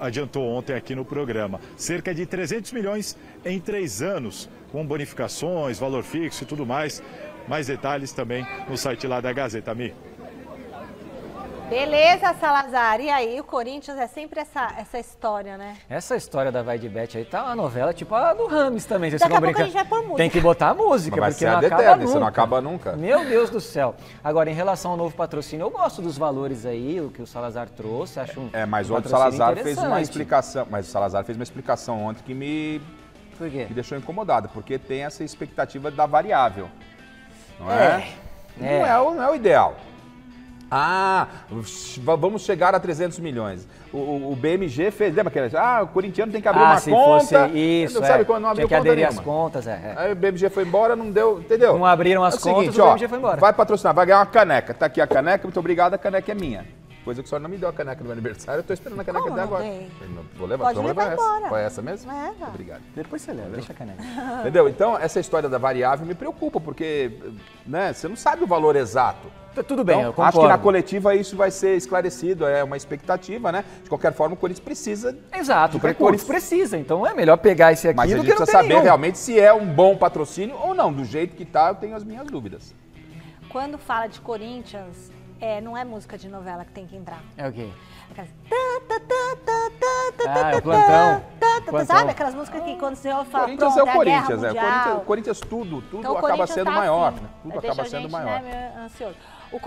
adiantou ontem aqui no programa. Cerca de trezentos milhões em três anos, com bonificações, valor fixo e tudo mais. Mais detalhes também no site lá da Gazeta, Mi. Beleza, Salazar. E aí, o Corinthians é sempre essa, essa história, né? Essa história da Vaidbet aí tá uma novela tipo a do Rames também. Vocês vão brincar. Tem que botar a música, mas porque não acaba eterno, nunca. Isso não acaba nunca. Meu Deus do céu. Agora, em relação ao novo patrocínio, eu gosto dos valores aí, o que o Salazar trouxe. Acho um é, mas um ontem o Salazar fez uma explicação. Mas o Salazar fez uma explicação ontem que me, Por quê? me deixou incomodado, porque tem essa expectativa da variável. Não é? é. é. Não, é o, não é o ideal. Ah, vamos chegar a trezentos milhões. O, o, o B M G fez, lembra que era, ah, o corintiano tem que abrir ah, uma se conta. Fosse isso, não sabe é. quando não abriu tem que conta nenhuma. As contas, é, é. Aí o B M G foi embora, não deu, entendeu? Não abriram as é o contas, seguinte, o ó, B M G foi embora. Vai patrocinar, vai ganhar uma caneca. Tá aqui a caneca, muito obrigado, a caneca é minha. Coisa que o senhor não me deu a caneca do meu aniversário, eu tô esperando a caneca Como até agora. Não vou levar, Pode levar essa. Embora. Vai essa mesmo? Leva. Obrigado. Depois você leva, deixa a caneca. Entendeu? Então, essa história da variável me preocupa, porque, né, você não sabe o valor exato. Tudo bem, então, eu concordo. Acho que na coletiva isso vai ser esclarecido, é uma expectativa, né? De qualquer forma, o Corinthians precisa. Exato, o Corinthians precisa, então é melhor pegar esse aqui. Mas a gente precisa saber nenhum. realmente se é um bom patrocínio ou não. Do jeito que tá, eu tenho as minhas dúvidas. Quando fala de Corinthians, é, não é música de novela que tem que entrar. É o quê? Aquelas... Ah, é o plantão. Plantão. Sabe aquelas músicas que quando você fala, Corinthians é o Corinthians, é. Corinthians, Corinthians tudo, tudo então, acaba sendo tá maior. Assim, né? Tudo acaba sendo gente, maior. Né, ansioso. O...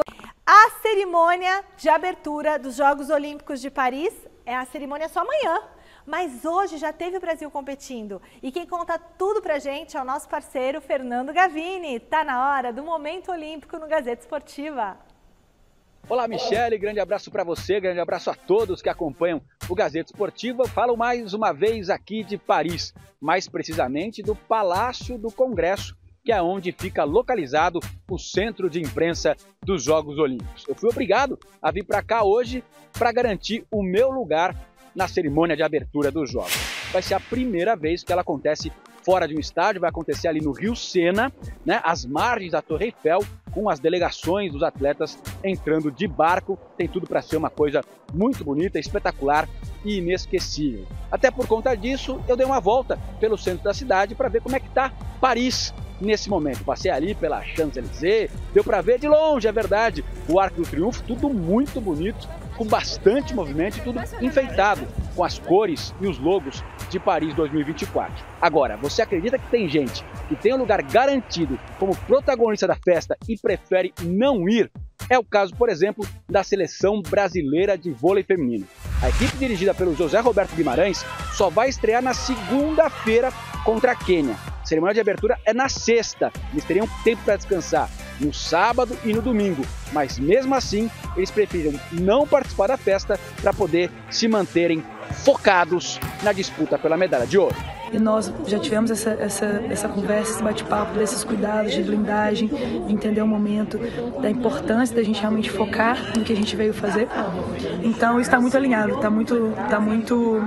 A cerimônia de abertura dos Jogos Olímpicos de Paris é a cerimônia só amanhã, mas hoje já teve o Brasil competindo. E quem conta tudo pra gente é o nosso parceiro Fernando Gavini. Tá na hora do Momento Olímpico no Gazeta Esportiva. Olá, Michele, grande abraço para você, grande abraço a todos que acompanham o Gazeta Esportiva. Falo mais uma vez aqui de Paris, mais precisamente do Palácio do Congresso, que é onde fica localizado o centro de imprensa dos Jogos Olímpicos. Eu fui obrigado a vir para cá hoje para garantir o meu lugar na cerimônia de abertura dos Jogos. Vai ser a primeira vez que ela acontece fora de um estádio, vai acontecer ali no Rio Sena, né, às margens da Torre Eiffel, com as delegações dos atletas entrando de barco. Tem tudo para ser uma coisa muito bonita, espetacular e inesquecível. Até por conta disso, eu dei uma volta pelo centro da cidade para ver como é que tá Paris nesse momento. Passei ali pela Champs-Élysées, deu para ver de longe, é verdade, o Arco do Triunfo, tudo muito bonito, com bastante movimento, tudo enfeitado com as cores e os logos de Paris dois mil e vinte e quatro. Agora, você acredita que tem gente que tem um lugar garantido como protagonista da festa e prefere não ir? É o caso, por exemplo, da Seleção Brasileira de Vôlei Feminino. A equipe dirigida pelo José Roberto Guimarães só vai estrear na segunda-feira contra a Quênia. A cerimônia de abertura é na sexta, eles teriam tempo para descansar no sábado e no domingo, mas mesmo assim eles preferiram não participar da festa para poder se manterem focados na disputa pela medalha de ouro. E nós já tivemos essa, essa, essa conversa, esse bate-papo, desses cuidados de blindagem, de entender o momento, da importância da gente realmente focar no que a gente veio fazer. Então isso está muito alinhado, está muito, tá muito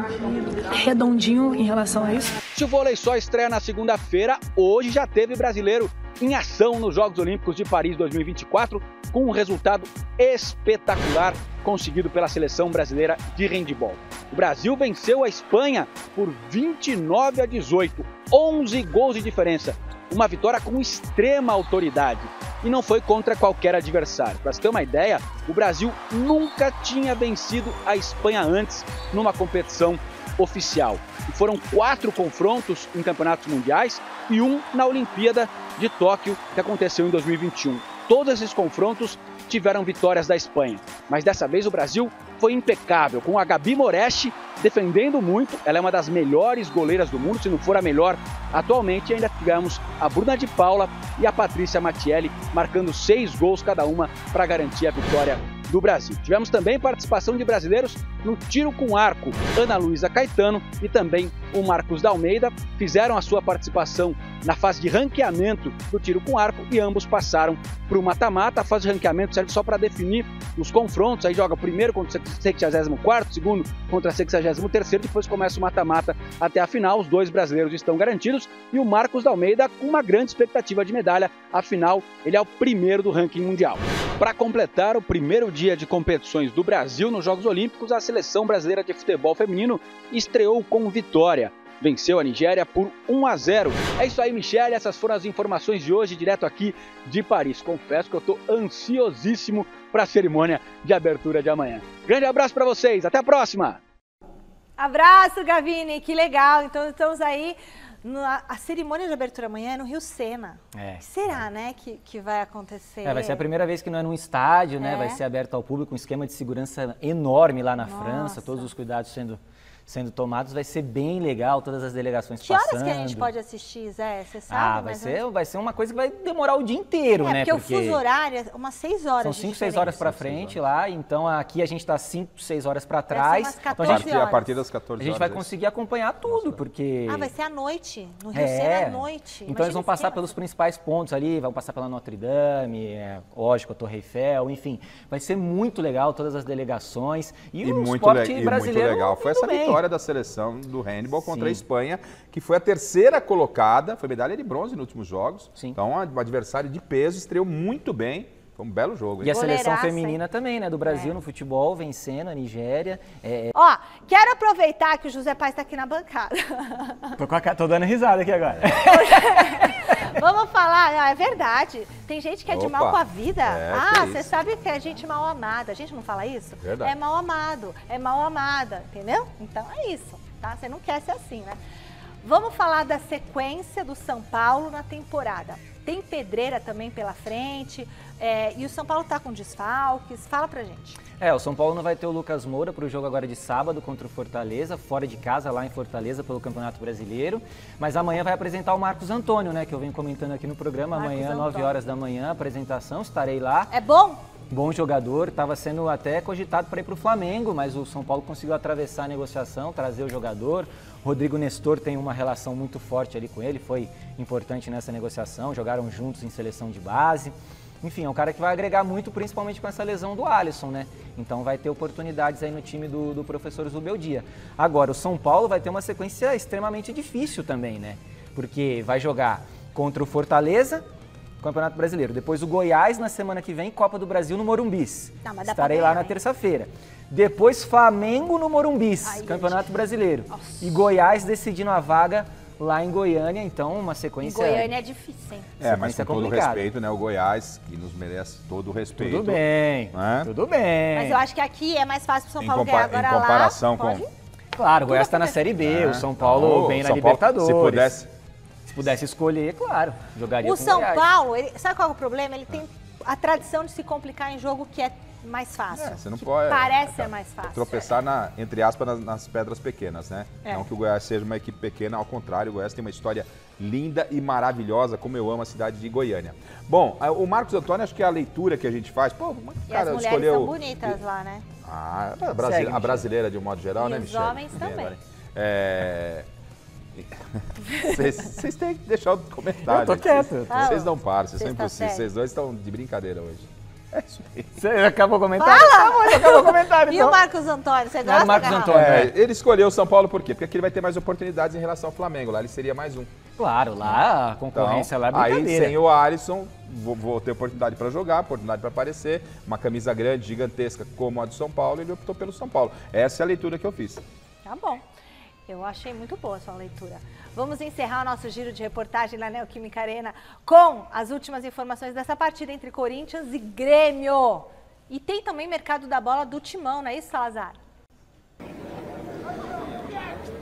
redondinho em relação a isso. Se o vôlei só estreia na segunda-feira, hoje já teve brasileiro em ação nos Jogos Olímpicos de Paris dois mil e vinte e quatro, com um resultado espetacular conseguido pela seleção brasileira de handebol. O Brasil venceu a Espanha por vinte e nove a dezoito, onze gols de diferença, uma vitória com extrema autoridade e não foi contra qualquer adversário. Para se ter uma ideia, o Brasil nunca tinha vencido a Espanha antes numa competição oficial. E foram quatro confrontos em campeonatos mundiais e um na Olimpíada de Tóquio, que aconteceu em dois mil e vinte e um. Todos esses confrontos tiveram vitórias da Espanha, mas dessa vez o Brasil foi impecável, com a Gabi Moretti defendendo muito. Ela é uma das melhores goleiras do mundo, se não for a melhor atualmente. Ainda tivemos a Bruna de Paula e a Patrícia Mattielli marcando seis gols cada uma para garantir a vitória do Brasil. Tivemos também participação de brasileiros no tiro com arco. Ana Luísa Caetano e também o Marcos da Almeida fizeram a sua participação na fase de ranqueamento do tiro com arco e ambos passaram para o mata-mata. A fase de ranqueamento serve só para definir os confrontos, aí joga primeiro contra o sexagésimo quarto, segundo contra o sexagésimo terceiro, depois começa o mata-mata até a final. Os dois brasileiros estão garantidos e o Marcos da Almeida com uma grande expectativa de medalha, afinal ele é o primeiro do ranking mundial. Para completar o primeiro dia de competições do Brasil nos Jogos Olímpicos, a seleção brasileira de futebol feminino estreou com vitória. Venceu a Nigéria por um a zero. É isso aí, Michele. Essas foram as informações de hoje, direto aqui de Paris. Confesso que eu estou ansiosíssimo para a cerimônia de abertura de amanhã. Grande abraço para vocês. Até a próxima. Abraço, Gavini. Que legal. Então, estamos aí. Na, a cerimônia de abertura amanhã é no Rio Sena. É, Será, é. né, que, que vai acontecer? É, vai ser a primeira vez que não é num estádio, é. né? Vai ser aberto ao público, um esquema de segurança enorme lá na Nossa. França. Todos os cuidados sendo... sendo tomados, vai ser bem legal, todas as delegações que passando. Que horas que a gente pode assistir, Zé? Você sabe? Ah, vai ser, vai ser uma coisa que vai demorar o dia inteiro, é, né? Porque, porque o fuso horário é umas seis horas. São cinco, seis horas para frente lá, então aqui a gente está cinco, seis horas para trás. Então, a, gente, a partir das quatorze horas. A gente vai conseguir acompanhar tudo, porque... Ah, vai ser à noite, no Rio Sena é. à noite. Então Imagina eles vão passar pelos principais pontos ali, vão passar pela Notre Dame, é, lógico, a Torre Eiffel, enfim. Vai ser muito legal, todas as delegações. E, e o muito esporte le... brasileiro... E muito legal, foi essa bem. Vitória da seleção do handball contra Sim. a Espanha, que foi a terceira colocada, foi medalha de bronze nos últimos jogos. Sim. Então, um adversário de peso, estreou muito bem. Foi um belo jogo. E a seleção feminina também, né? Do Brasil é. no futebol, vencendo a Nigéria. É... Ó, quero aproveitar que o José Paz está aqui na bancada. Tô, com a... Tô dando risada aqui agora. Vamos falar, ah, é verdade. Tem gente que é Opa. de mal com a vida. É, ah, você sabe que é gente mal amada. A gente não fala isso? Verdade. É mal amado, é mal amada, entendeu? Então é isso, tá? Você não quer ser assim, né? Vamos falar da sequência do São Paulo na temporada. Tem pedreira também pela frente, é, e o São Paulo está com desfalques. Fala pra gente. É, o São Paulo não vai ter o Lucas Moura para o jogo agora de sábado contra o Fortaleza, fora de casa, lá em Fortaleza, pelo Campeonato Brasileiro. Mas amanhã vai apresentar o Marcos Antônio, né, que eu venho comentando aqui no programa. Marcos amanhã, Antônio. nove horas da manhã, apresentação, estarei lá. É bom? Bom jogador, estava sendo até cogitado para ir para o Flamengo, mas o São Paulo conseguiu atravessar a negociação, trazer o jogador. Rodrigo Nestor tem uma relação muito forte ali com ele, foi importante nessa negociação, jogaram juntos em seleção de base. Enfim, é um cara que vai agregar muito, principalmente com essa lesão do Alisson, né? Então vai ter oportunidades aí no time do, do professor Zubeldia. Agora, o São Paulo vai ter uma sequência extremamente difícil também, né? Porque vai jogar contra o Fortaleza, Campeonato Brasileiro. Depois o Goiás, na semana que vem, Copa do Brasil no Morumbis. Não, mas dá Estarei pra ganhar, lá na terça-feira. Depois Flamengo no Morumbis, Ai, Campeonato gente. Brasileiro. Nossa. E Goiás decidindo a vaga lá em Goiânia, então uma sequência... Em Goiânia é difícil, hein? É, mas com todo o respeito, né? O Goiás, que nos merece todo o respeito. Tudo bem, né? Tudo bem. Mas eu acho que aqui é mais fácil pro São Paulo ganhar agora lá. Em comparação lá, com... Claro, o Goiás está na Série B, ah, o São Paulo vem na São Libertadores. Paulo, se pudesse... Se pudesse escolher, claro, jogaria com o São Goiás. Paulo, ele, sabe qual é o problema? Ele tem a tradição de se complicar em jogo que é mais fácil. É, você não pode, parece é, ser mais fácil. Tropeçar, é. na, entre aspas, nas, nas pedras pequenas, né? É. Não que o Goiás seja uma equipe pequena, ao contrário, o Goiás tem uma história linda e maravilhosa, como eu amo a cidade de Goiânia. Bom, o Marcos Antônio, acho que é a leitura que a gente faz. Pô, e cara, as mulheres escolheu... são bonitas e... lá, né? Ah, a, brasi... Segue, a brasileira de um modo geral, e né, Michele? os homens também. É... Vocês têm que deixar o comentário. Eu tô quieto. Vocês não param, vocês são impossíveis. Vocês dois estão de brincadeira hoje. É isso aí. Você acabou o comentário? Fala! Acabou o comentário, então. E o Marcos Antônio? Você gosta, Marcos Antônio? É, ele escolheu o São Paulo por quê? Porque aqui ele vai ter mais oportunidades em relação ao Flamengo. Lá ele seria mais um. Claro, lá a concorrência então, lá é brincadeira. Aí sem o Alisson, vou, vou ter oportunidade para jogar, oportunidade para aparecer, uma camisa grande, gigantesca, como a do São Paulo, ele optou pelo São Paulo. Essa é a leitura que eu fiz. Tá bom. Eu achei muito boa a sua leitura. Vamos encerrar o nosso giro de reportagem na Neoquímica Arena com as últimas informações dessa partida entre Corinthians e Grêmio. E tem também mercado da bola do Timão, não é isso, Salazar?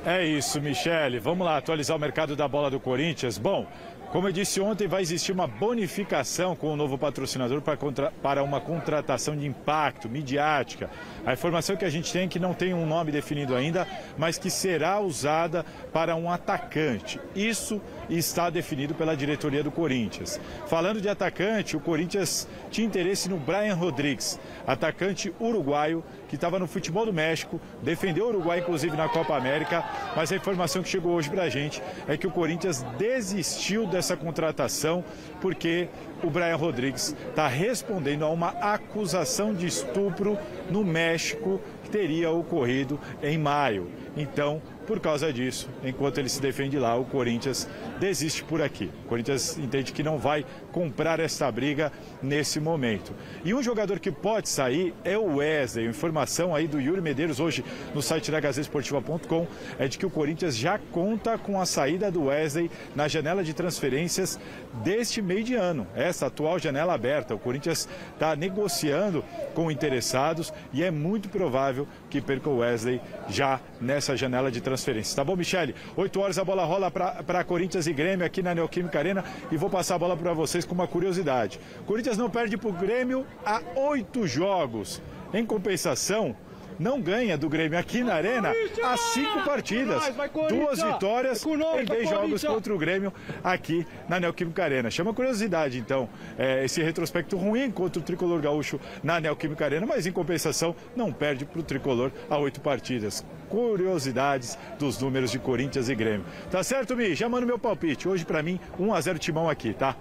É isso, Michele. Vamos lá atualizar o mercado da bola do Corinthians. Bom, como eu disse ontem, vai existir uma bonificação com o novo patrocinador para, contra... para uma contratação de impacto, midiática. A informação que a gente tem é que não tem um nome definido ainda, mas que será usada para um atacante. Isso está definido pela diretoria do Corinthians. Falando de atacante, o Corinthians tinha interesse no Bryan Rodrigues, atacante uruguaio que estava no futebol do México, defendeu o Uruguai, inclusive, na Copa América, mas a informação que chegou hoje para a gente é que o Corinthians desistiu dessa essa contratação, porque o Bryan Rodrigues está respondendo a uma acusação de estupro no México que teria ocorrido em maio. Então, por causa disso, enquanto ele se defende lá, o Corinthians desiste por aqui. O Corinthians entende que não vai comprar essa briga nesse momento. E um jogador que pode sair é o Wesley. Informação aí do Yuri Medeiros hoje no site da Gazeta Esportiva ponto com é de que o Corinthians já conta com a saída do Wesley na janela de transferências deste meio de ano. Essa atual janela aberta. O Corinthians está negociando com interessados e é muito provável que perca o Wesley já nessa janela de transferências. transferência. Tá bom, Michele? oito horas a bola rola para Corinthians e Grêmio aqui na Neoquímica Arena e vou passar a bola para vocês com uma curiosidade. Corinthians não perde para o Grêmio há oito jogos. Em compensação, não ganha do Grêmio aqui na Arena há cinco partidas. Duas vitórias em dez jogos contra o Grêmio aqui na Neoquímica Arena. Chama curiosidade, então, é, esse retrospecto ruim contra o Tricolor Gaúcho na Neoquímica Arena, mas em compensação não perde para o Tricolor há oito partidas. Curiosidades dos números de Corinthians e Grêmio. Tá certo, Mi? Já mando meu palpite. Hoje, pra mim, um a zero Timão aqui, tá?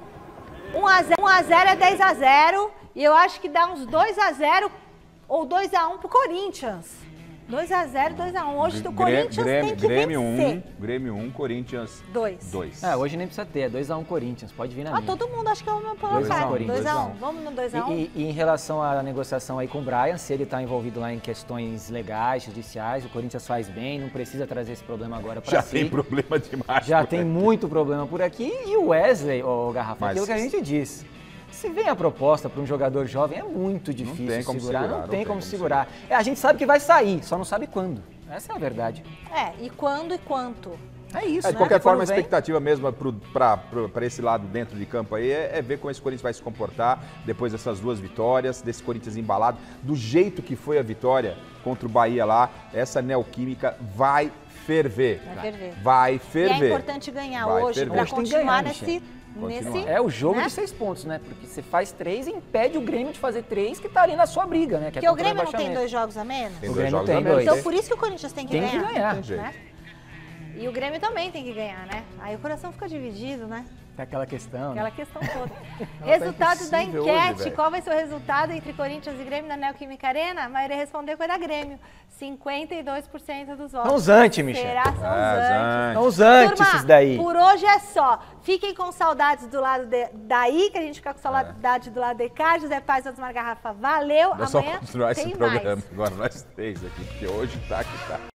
um a zero é dez a zero e eu acho que dá uns dois a zero ou dois a um pro Corinthians. dois a zero, dois a um. Hoje o Corinthians Grêmio, tem que Grêmio vencer. Um, Grêmio um, Corinthians dois. É, hoje nem precisa ter, é dois a um Corinthians, pode vir na ah, minha. Todo mundo acha que é o meu placar. dois a um, vamos no dois a um. E, e, e em relação à negociação aí com o Bryan, se ele está envolvido lá em questões legais, judiciais, o Corinthians faz bem, não precisa trazer esse problema agora para si. Já tem problema demais. Já tem aqui. Muito problema por aqui. E o Wesley, ô oh, Garrafa, Mas... aquilo que a gente disse. Se vem a proposta para um jogador jovem, é muito difícil não tem como segurar, segurar, não, não tem, tem como, como segurar. segurar. É, a gente sabe que vai sair, só não sabe quando. Essa é a verdade. É, e quando e quanto? É isso, é, de né? qualquer forma, a expectativa vem... mesmo para esse lado dentro de campo aí é, é ver como esse Corinthians vai se comportar depois dessas duas vitórias, desse Corinthians embalado, do jeito que foi a vitória contra o Bahia lá, essa Neoquímica vai ferver. Vai ferver. Vai ferver. E é importante ganhar vai hoje para continuar nesse... Nesse, é o jogo né? de seis pontos, né? Porque você faz três e impede o Grêmio de fazer três, que tá ali na sua briga, né? Que Porque é o Grêmio não tem dois jogos a menos? Tem o Grêmio dois tem dois. Então por isso que o Corinthians tem que tem ganhar. Que ganhar. Tem né? E o Grêmio também tem que ganhar, né? Aí o coração fica dividido, né? Tem aquela questão. Aquela né? questão toda. Resultado tá da enquete. Hoje, qual vai ser o resultado entre Corinthians e Grêmio na Neoquímica Arena? A maioria respondeu que vai dar Grêmio. cinquenta e dois por cento dos votos. São zantes, Michel. Será? São zantes. São zantes esses daí. Por hoje é só. Fiquem com saudades do lado de... daí, que a gente fica com saudade é. do lado de cá. José Paz, Osmar Garrafa, valeu. Nós amanhã só continuar tem esse mais. Programa. Agora nós três aqui, porque hoje tá que tá.